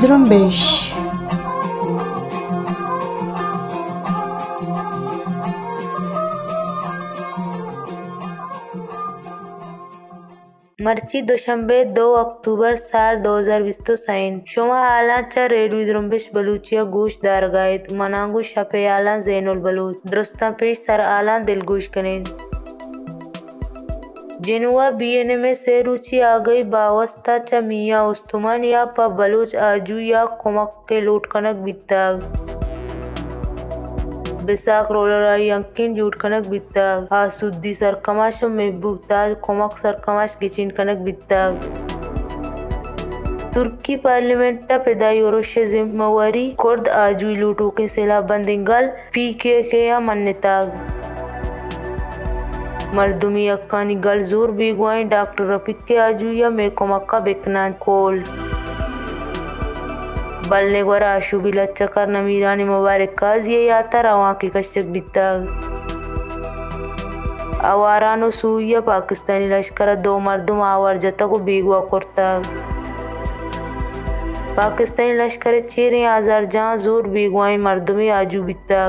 Zrumbish, मर्ची दोशंबे 2 अक्टूबर साल 2020 sign शुमा आला च रेडियो जुरम्बिश बलूचिया गोश दारगायत मनांगो शपे आला जैनुल बलूच दुरुस्ता पेश सर आला दिलगोश कने जिनुआ BNM से रुचि आ गई बावस्ता च मियाँ उस्तुमन या प बलूच आजू या कुमक के लूट कनक बिताग बेसाक रोलराई अंकिन जूट कनक बित्ता हासुद्दी सरकमाश महबूब ताज कोमक सरकमाश किचिन कनक बित्ता तुर्की पार्लियामेंट टा पैदाई औरोशे जिम्मेवारी कुर्द आजू लूटू के सेला बंदिंगल PKK या मन्नता मर्दुमी अक्कानी गल जोर बेगुआई डॉक्टर रफीक के आजू या मे कोमक का बेकना कोल बल्ले वर आशु भी लच्चकर नमीरानी मुबारक काज ये याता रवां की कश्यक बिता आवारानो सूया पाकिस्तानी लश्कर 2 मर्दुम आवर जता को बेगुआ करता पाकिस्तानी लश्कर 6,000 जोर बेगुआई मर्दुमी आजू बिता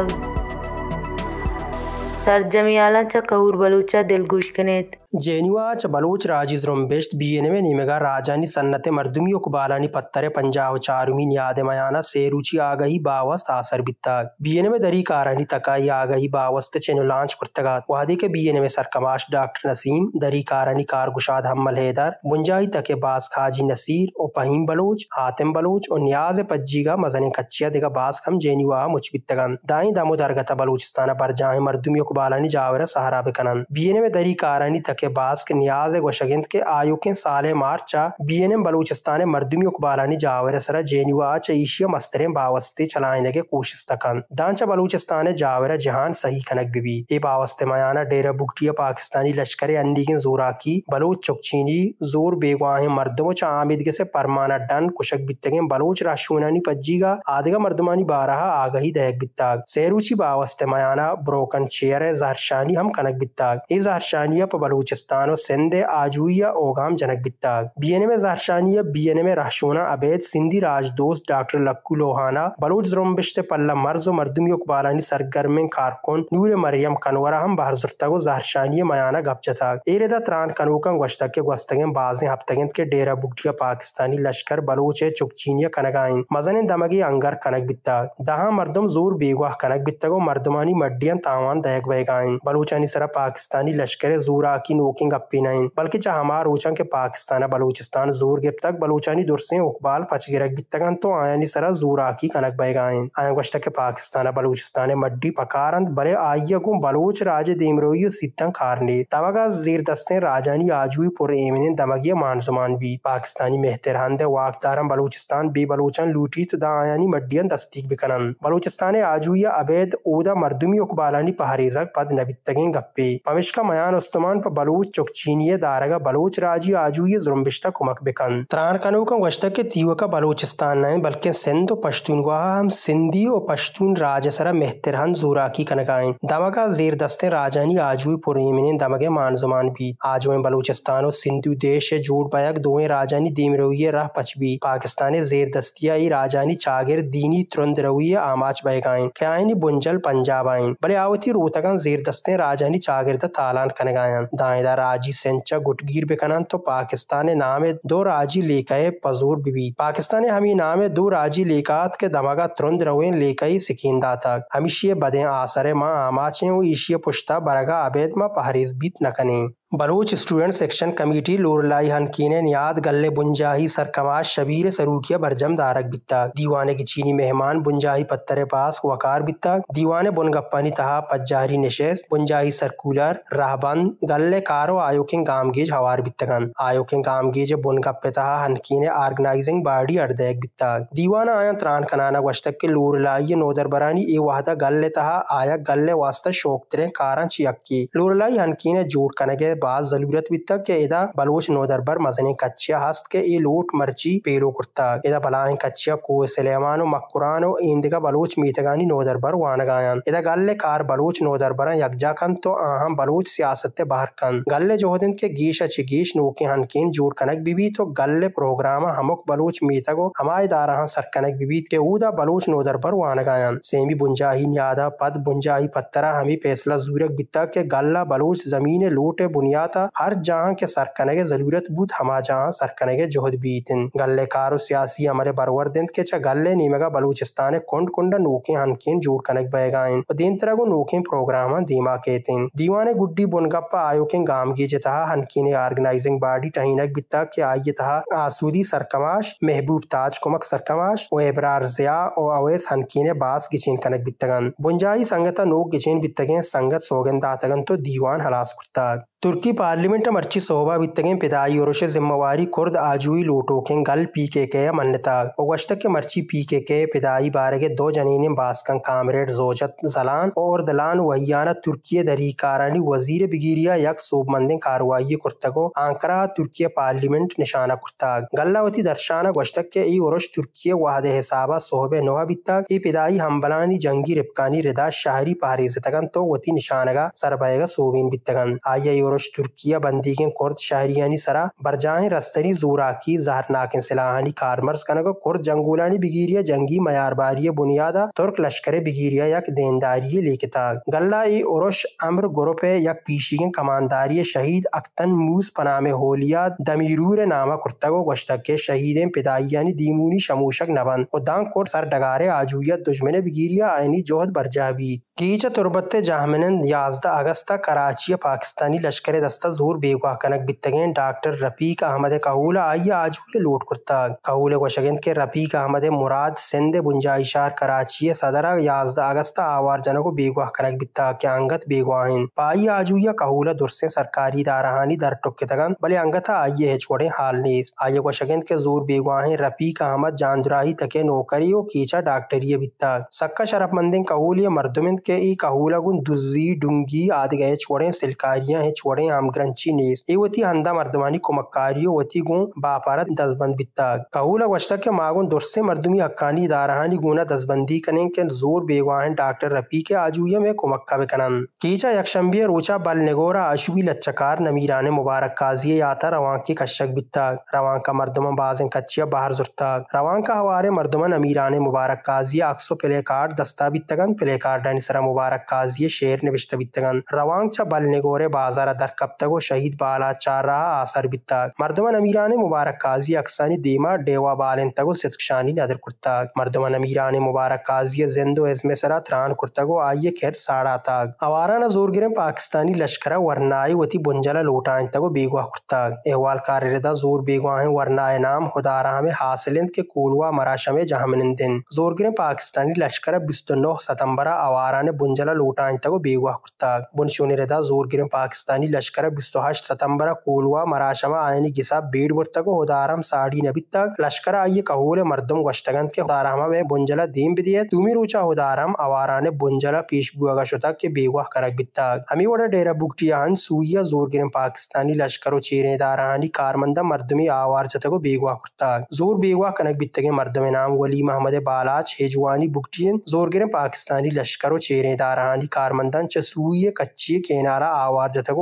सरजमी आला च कहूर बलूचा दिलगुश कनेत जेनुआ च बलूच राजीज रुम्बेश BNM नीमेगा राजानी सन्नत मर्दुमी उकबालानी पत्तरे पंजाव चारुमी नियादे मयाना सेरुची आगही बावस्त आसर बित्ता BNM दरी कारणी तकाई आगही बावस्त चेनु लांच कुर्तगा वादे के BNM सरकमाश डॉक्टर नसीम दरी कारणी कारगुशाद हम्मल हैदर मुंजाही तके बास खाजी नसीर और फहीम बलोच हातिम बलोच और नियाज पज्जीगा मजन कच्चिया देगा बास खम जेनुआ मुचबितगन दाई दामो दरगता बलूचिस्तान पर जाए मर्दुमी उकबालानी जावरा सहारा बिकनन BNM दरी कारणी के बास के नियाज गोशगिंद के आयु के साले मार्चा BNM बलूचिस्तान मर्दुमी उकबालानी जावर सरा जेनुआ चईशिया मस्तरे बावस्ते चलाने के कोशिश तकन दांचा बलूचिस्तान जावर जहान सही कनक बिबी ए बावस्ते मयाना डेरा बुगटिया पाकिस्तानी लश्कर अंडी के जोरा की बलूच चुकचीनी जोर बेगवाहे मर्दुमो चा आमिद के से परमाना डन कुशक बित्तगे बलूच राशूनानी पज्जीगा आधगा मर्दुमानी बारहा आगही दहक बित्ताग सेरुची बावस्ते मयाना ब्रोकन चेयर जहरशानी हम कनक बित्ताग ए जहरशानिया प बलूच बलूचिस्तान सिंधे आजूया ओगाम जनक बित्ता BNM जारशानिया BNM राशोना अबेद सिंधी राजदोस्त डॉक्टर लक्कू लोहाना बलूच जुरम्बिश ते पल्ला मर्ज और मर्दुमी उकबालानी सरगर्म कारकुन नूर मरियम कनवरा हम बाहर जुर्ता को जारशानिया मयाना गपचता एरेदा त्रान कनूका गश्ता के गस्तगे बाजे हफ्तगंत के डेरा बुगटिया पाकिस्तानी लश्कर बलूच चुकचीनिया कनगाइन मजन दमगी अंगर कनक बित्ता दहा मर्दम जोर बेगवाह कनक बित्ता को मर्दमानी मड्डियां तावान दहक बेगाइन बलूचानी सरा पाकिस्तानी लश्कर जोरा की वोकिंग अपी नहीं बल्कि चाहमार ऊंचा के पाकिस्तान बलूचिस्तान जोर गिप तक बलूचानी दुरसे उकबाल पचगिरक बितगन तो आयानी सरा जोराकी कनक बैगाएं आयंगश्ता के पाकिस्तान बलूचिस्तान मड्डी पकारंद बरे आइया को बलूच राजे देमरोई सितंग खारने तवागा जीर दस्ते राजानी आजुई पुर एमिन दमगिया मानसुमान भी पाकिस्तानी मेहतरहंद वाकदारम बलूचिस्तान बे बलूचन लूटी तो दा आयानी मड्डियन तस्दीक बिकनन बलूचिस्तान आजुई अबेद ओदा मर्दुमी उकबालानी पहारेजक पद नबितगे गप्पे पमिशका मयान उस्तमान प बलूच चुकचीनिया दारगा बलूच राजी आजूय जुरम्बिश्ता कुमक बिकन त्राण कनू का वश्ता के तीवा का बलूचिस्तान नहीं बल्कि सिंध और पश्तूनवाहा हम सिंधी और पश्तून राजसरा मेहतरहन जोराकी कनगाएं दमगा जेर दस्ते राजानी आजूय पुरेमिन दमगे मानजुमान भी आजू बलूचिस्तान और सिंधु देश जोड़ बयक दोए राजानी देमरोये राह पचबी पाकिस्तान जेर दस्तिया राजानी चागिर दीनी तुरंत रवि आमाच बहगाएं क्यायनी बुंजल पंजाब आए बले आवती रोतगन जेर दस्ते राजानी चागिरदा तालान कनगायन दायदा राजी सेंचा गुटगीर बेकनन तो पाकिस्तान नामे दो राजी लेकाए पजूर बिबी पाकिस्तान हमी नामे दो राजी लेकात के दमागा तुरंत रवें लेकाई सिकिंदा तक हमीशिये बदे आसरे माँ आमाचे वो ईशिये पुश्ता बरगा आबेद माँ पहरीज बीत नकने Baloch student section committee Loralai हनकीने नियाद गल्ले बुंजाही सरकमाश शबीर सरूकिया बरजम दारक बित्ता दीवाने की चीनी मेहमान बुंजाही पत्तरे पास वकार बित्ता दीवाने बुनगप्पानी तहा पज्जारी निशेष बुंजाही सर्कुलर राहबंद गल्ले कारो आयोकिंग गामगेज हवार बित्तगन आयोकिंग गामगेज बुनगप्पे तहा हनकीने ऑर्गेनाइजिंग बॉडी अरदैक बित्ता दीवाना आया त्राण कनाना वश्तक के लोरलाई नोदर बरानी ए वाहदा गल्ले तहा आया गल्ले वास्ता शोकतरे कारां चियक्की लोरलाई हनकीने जोड़ कनगे बाज जरूरत भी तक के एदा बलोच नोदरबर मजने कच्चिया हस्त के ए लोट मर्ची पेलो कुर्ता एदा बलाएं कच्चिया को सलेमानो मकुरानो इंदिका बलोच मीतगानी नोदरबर वानगायन एदा गल्ले कार बलोच नोदरबर यकजा कन तो आम बलोच सियासत ते बाहर कन गल्ले जोहदिन के गीश अच्छी गीश नोके हनकिन जोड़ कनक बीबी तो गल्ले प्रोग्राम हमक बलोच मीतगो हमाय दारहा सर कनक बीबी के उदा बलोच नोदरबर वानगायन सेमी बुंजाही न्यादा पद बुंजाही पत्तरा हमी फैसला जूरक बिता के गल्ला बलोच जमीने लोटे बुनियादा हर जहाँ के सरकने के जरूरत बुध हमा जहाँ सरकने के जोहद बीतन गल्ले कारो सियासी हमारे बरवर दिन के चा गल्ले नीमेगा बलूचिस्तान कुंड कुंड नोके हनकिन जोड़ कनक बहगाइन दिन तरह को नोके प्रोग्राम दीमा कहतेन दीवाने गुड्डी बुनगप्पा आयो के गाम गीजे तहा हनकिन ऑर्गेनाइजिंग बॉडी टहीनक बिता के आइए तहा आसूदी सरकमाश महबूब ताज कुमक सरकमाश ओ एबरार जिया ओ अवैस हनकिन बास गिचिन कनक बितगन बुंजाई संगता नोक गिचिन बितगे संगत सौगंदातगन तो दीवान हलास कुर्ता तुर्की पार्लियामेंट मर्ची सोहबा बितगे पिदाई और जिम्मेवारी खुर्द आजूई लोटो के गल पी के मन्नता उगश्त के मर्ची पी के पिदाई बारे के दो जनीने बास्कन कामरेड जोजत जलान और दलान वहियाना तुर्की दरी कारणी वजीर बिगिरिया यक सोबमंदे कार्रवाई कुर्तको आंकरा तुर्की पार्लियामेंट निशाना कुर्ता गल्लावती दर्शाना गश्तक के ई उर्श तुर्की वाहद हिसाबा सोहबे नोहा बिता ई पिदाई हम्बलानी जंगी रिपकानी रिदा शाहरी पारिज तगन तो वती निशानगा सरबेगा सोबीन बितगन आइए तुर्किया बंदी के कुर्द शहरियानी सरा बरजाएं रस्तरी जोराकी जहरनाकें सिलाहानी कारमर्स कनको कुर्द जंगूलानी बिगिरिया जंगी मयारबारिया बुनियादा तुर्क लश्करे बिगिरिया यक देनदारिये लेकिता गल्ला ए उर्श अम्र ग्रुप यक पीशी के कमानदारिये शहीद अख्तन मूस पनामे होलिया दमीरूर नामा कुर्तगो गश्तक के शहीदें पिदाई यानी दीमूनी शमूशक नबन उदां कुर्द सर डगारे आजूया दुश्मने बिगिरिया आयनी जोहद बरजावी गीचा तुरबत जाहमनन 11 अगस्त कराची पाकिस्तानी लश्कर दस्ता जोर बेगवा कनक बितगे डॉक्टर रफीक अहमद कहूला आइया आज के लोट कुर्ता कहूले वशगंद के रफीक अहमद मुराद सिंध बुंजाइशार कराची सदरा 11 अगस्त आवार जन को बेगवा कनक बिता के अंगत बेगवाहिन पाई आजूया कहूला दुरसे सरकारी दारहानी दर टुक तगन भले अंगता आइये है छोड़े हाल नीस आइये वशगंद के जोर बेगवाहिन रफीक अहमद जानदुराही तके नौकरी और कीचा डॉक्टरिया बिता सक्का शरफमंद कहूलिया मरदमिंद के ई कहूला गुन दुजी डुंगी आदि गए छोड़े सिलकारियां है छोड़े आम ग्रंची नेस एवती हंदा मर्दमानी कुमक्कारियो वती गुं बापारत दसबंद बिता कहूला वश्ता के मागुन दुरसे मर्दमी हक्कानी दारहानी गुना दसबंदी कने के जोर बेगवाहन डॉक्टर रफी के आजूया में कुमक्का बेकनन कीचा यक्षंबिया रोचा बल नेगोरा आशुबी लच्चकार नमीराने मुबारक काजिये याता रवां की कशक बिता रवां का मर्दमा बाजन कच्चिया बाहर जुरता रवां का हवारे मर्दमन अमीराने मुबारक काजिया अक्सो प्ले कार्ड दस्ता बितगन प्ले कार्ड डनसरा मुबारक काजिये शेर ने बिश्ता बितगन रवां चा बल नेगोरे बाजारा दर कब तक वो शहीद बाला चार रहा आसर बिता मर्दमन अमीराने मुबारक काजी अक्सानी देमा डेवा बालन तगो सितक्षानी नदर कुर्ता मर्दमन अमीराने मुबारक काजी जिंदो इसमें सरा त्रान कुर्ता को आइए खैर साड़ा ताग अवारा न जोर गिरे पाकिस्तानी लश्करा वरनाई वती बुंजला लोटान तगो बेगवा कुर्ता अहवाल कार्यदा जोर बेगवा है वरनाए नाम खुदारा में हासिलिंद के कोलवा मराशा में जहामनिंदिन जोर गिरे पाकिस्तानी लश्करा 29 सितम्बरा अवारा ने बुंजला लोटान तगो बेगवा कुर्ता बुनशोने रेदा जोर गिरे पाकिस्तानी लश्कर 28 सितम्बर कोलवा मराशमा आयनी गिसा बेड बुर्तक उदारम साड़ी नबी तक लश्कर आइए कहूले मर्दम गश्तगन के उदारमा में बुंजला दीम बिदिया तुमी रूचा उदारम अवारा ने बुंजला पेशबुआ गशता के बेगवा करक बिता हमी वडा डेरा बुकटियान सूया जोर गिरम पाकिस्तानी लश्करो चेरे दारानी कारमंदा मर्दमी आवार जतको बेगवा करता जोर बेगवा कनक बितगे मर्दम नाम वली मोहम्मद बालाच हेजवानी बुकटियन जोर गिरम पाकिस्तानी लश्करो चेरे दारानी कारमंदन चसूये कच्ची केनारा आवार जतको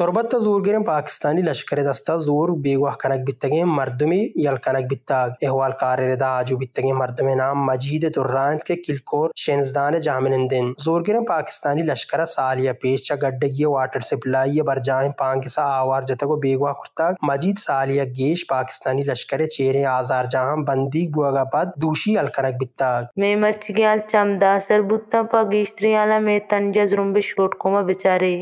तुरबत जोर गिरम पाकिस्तानी लश्कर दस्ता जोर बेगवा कनक बितगे मर्दमी यल कनक बिता अहवाल कार्यदा आजू बितगे मर्दमे नाम मजीद दुर्रांत के किलकोर शेंजदान जामिनंदिन जोर गिरम पाकिस्तानी लश्कर सालिया पेश गड्ढे वाटर सप्लाई बरजाए पांगिसा आवार जतको बेगवा कुर्ता मजीद सालिया गेश पाकिस्तानी लश्कर चेरे आजार जहां बंदी गुआगा पद दूषी अल कनक बिता मैं मच गया चमदासर बुत्ता पगिस्त्री आला में तंजा जुर्म बिशोट कोमा बेचारे।